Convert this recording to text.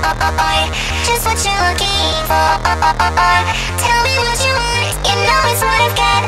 Just what you're looking for. Tell me what you want, you know it's what I've got.